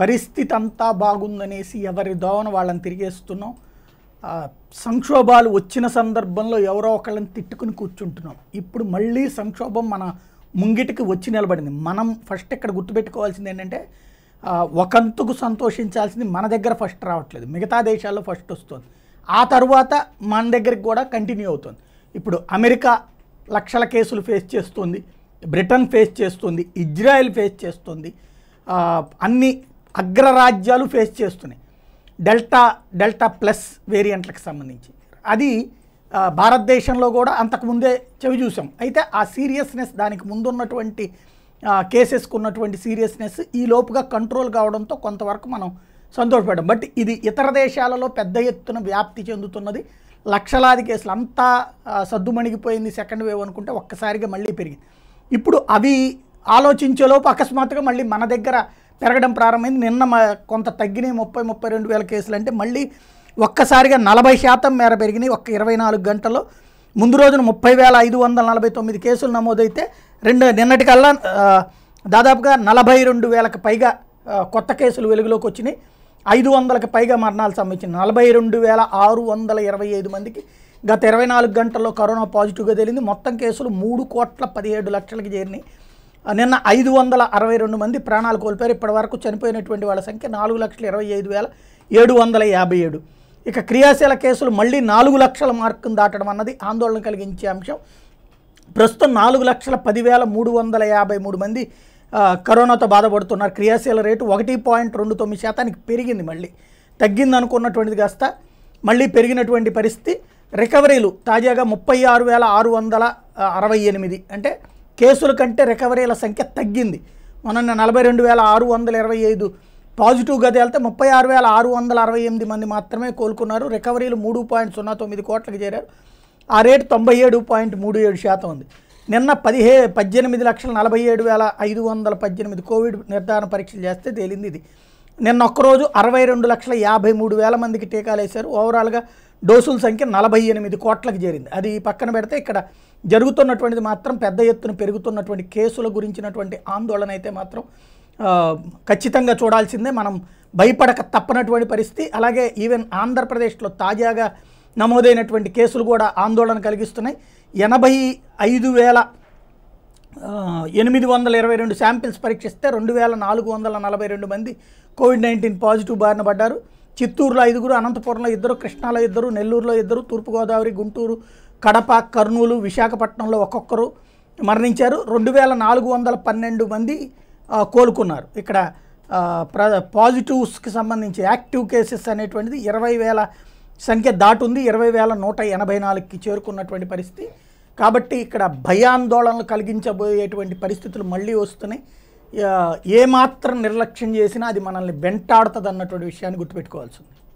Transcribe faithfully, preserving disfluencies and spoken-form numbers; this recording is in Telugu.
పరిస్థితి అంతా బాగుందనేసి ఎవరి దోవన వాళ్ళని తిరిగేస్తున్నాం. సంక్షోభాలు వచ్చిన సందర్భంలో ఎవరో ఒకళ్ళని తిట్టుకుని కూర్చుంటున్నాం. ఇప్పుడు మళ్ళీ సంక్షోభం మన ముంగిటికి వచ్చి నిలబడింది. మనం ఫస్ట్ ఇక్కడ గుర్తుపెట్టుకోవాల్సింది ఏంటంటే ఒకంతకు సంతోషించాల్సింది మన దగ్గర ఫస్ట్ రావట్లేదు, మిగతా దేశాల్లో ఫస్ట్ వస్తుంది, ఆ తర్వాత మన దగ్గరికి కూడా కంటిన్యూ అవుతుంది. ఇప్పుడు అమెరికా లక్షల కేసులు ఫేస్ చేస్తుంది, బ్రిటన్ ఫేస్ చేస్తుంది, ఇజ్రాయెల్ ఫేస్ చేస్తుంది, అన్ని అగ్రరాజ్యాలు ఫేస్ చేస్తున్నాయి డెల్టా డెల్టా ప్లస్ వేరియంట్లకు సంబంధించి. అది భారతదేశంలో కూడా అంతకుముందే చెవి చూసాం. అయితే ఆ సీరియస్నెస్, దానికి ముందున్నటువంటి కేసెస్కు ఉన్నటువంటి సీరియస్నెస్ ఈ లోపుగా కంట్రోల్ కావడంతో కొంతవరకు మనం సంతోషపడ్డాం. బట్ ఇది ఇతర దేశాలలో పెద్ద ఎత్తున వ్యాప్తి చెందుతున్నది. లక్షలాది కేసులు, అంతా సద్దుమణిగిపోయింది సెకండ్ వేవ్ అనుకుంటే ఒక్కసారిగా మళ్ళీ పెరిగింది. ఇప్పుడు అవి ఆలోచించేలోపు అకస్మాత్తుగా మళ్ళీ మన దగ్గర పెరగడం ప్రారంభమైంది. నిన్న కొంత తగ్గినాయి, ముప్పై ముప్పై రెండు వేల కేసులు అంటే మళ్ళీ ఒక్కసారిగా నలభై శాతం మేర పెరిగినాయి ఒక్క ఇరవై నాలుగు గంటల్లో. ముందు రోజున ముప్పై వేల ఐదు వందల నలభై తొమ్మిది కేసులు నమోదైతే రెండు నిన్నటికల్లా దాదాపుగా నలభై రెండు వేలకు పైగా కొత్త కేసులు వెలుగులోకి వచ్చినాయి, ఐదు వందలకు పైగా మరణాలు సంబంధించిన నలభై రెండు వేల ఆరు వందల ఇరవై ఐదు మందికి గత ఇరవై నాలుగు గంటల్లో కరోనా పాజిటివ్గా తేలింది. మొత్తం కేసులు మూడు కోట్ల పదిహేడు లక్షలకి చేరినాయి. నిన్న ఐదు వందల అరవై రెండు మంది ప్రాణాలు కోల్పోయారు. ఇప్పటి వరకు చనిపోయినటువంటి వాళ్ళ సంఖ్య నాలుగు లక్షల ఇరవై ఐదు వేల ఏడు వందల యాభై ఏడు. ఇక క్రియాశీల కేసులు మళ్ళీ నాలుగు లక్షల మార్కును దాటడం అన్నది ఆందోళన కలిగించే అంశం. ప్రస్తుతం నాలుగు లక్షల పదివేల మూడు వందల యాభై మూడు మంది కరోనాతో బాధపడుతున్నారు. క్రియాశీల రేటు ఒకటి పాయింట్ రెండు తొమ్మిది శాతానికి పెరిగింది. మళ్ళీ తగ్గింది అనుకున్నటువంటిది కాస్త మళ్ళీ పెరిగినటువంటి పరిస్థితి. రికవరీలు తాజాగా ముప్పై ఆరు వేల ఆరు వందల అరవై ఎనిమిది, అంటే కేసుల కంటే రికవరీల సంఖ్య తగ్గింది. మొన్న నలభై రెండు వేల ఆరు వందల ఇరవై ఐదు పాజిటివ్గా తేలితే ముప్పై ఆరు వేల ఆరు వందల అరవై ఎనిమిది మంది మాత్రమే కోలుకున్నారు. రికవరీలు మూడు పాయింట్ సున్నా తొమ్మిది కోట్లకు చేరారు. ఆ రేటు తొంభై ఏడు పాయింట్ మూడు ఏడు శాతం ఉంది. నిన్న పదిహే పద్దెనిమిది లక్షల నలభై ఏడు వేల ఐదు వందల పద్దెనిమిది కోవిడ్ నిర్ధారణ పరీక్షలు చేస్తే తేలింది ఇది. నిన్న ఒక్కరోజు అరవై రెండు లక్షల యాభై మూడు వేల మందికి టీకాలు వేశారు. ఓవరాల్గా డోసుల సంఖ్య నలభై ఎనిమిది కోట్లకు చేరింది. అది పక్కన పెడితే ఇక్కడ జరుగుతున్నటువంటిది మాత్రం పెద్ద ఎత్తున పెరుగుతున్నటువంటి కేసుల గురించినటువంటి ఆందోళన అయితే మాత్రం ఖచ్చితంగా చూడాల్సిందే. మనం భయపడక తప్పనటువంటి పరిస్థితి. అలాగే ఈవెన్ ఆంధ్రప్రదేశ్లో తాజాగా నమోదైనటువంటి కేసులు కూడా ఆందోళన కలిగిస్తున్నాయి. ఎనభై ఐదు వేల ఎనిమిది వందల ఇరవై రెండు శాంపిల్స్ పరీక్షిస్తే రెండు వేల నాలుగు వందల నలభై రెండు మంది కోవిడ్ నైన్టీన్ పాజిటివ్ బారిన పడ్డారు. చిత్తూరులో ఐదుగురు, అనంతపురంలో ఇద్దరు, కృష్ణాలో ఇద్దరు, నెల్లూరులో ఇద్దరు, తూర్పుగోదావరి, గుంటూరు, కడప, కర్నూలు, విశాఖపట్నంలో ఒక్కొక్కరు మరణించారు. రెండు వేల నాలుగు వందల పన్నెండు మంది కోలుకున్నారు. ఇక్కడ ప్ర పాజిటివ్స్కి సంబంధించి యాక్టివ్ కేసెస్ అనేటువంటిది ఇరవై వేల సంఖ్య దాటుంది, ఇరవై వేల నూట ఎనభై నాలుగుకి చేరుకున్నటువంటి పరిస్థితి. కాబట్టి ఇక్కడ భయాందోళనలు కలిగించబోయేటువంటి పరిస్థితులు మళ్ళీ వస్తున్నాయి. ఏమాత్రం నిర్లక్ష్యం చేసినా అది మనల్ని వెంటాడుతుంది అన్నటువంటి విషయాన్ని గుర్తుపెట్టుకోవాల్సింది.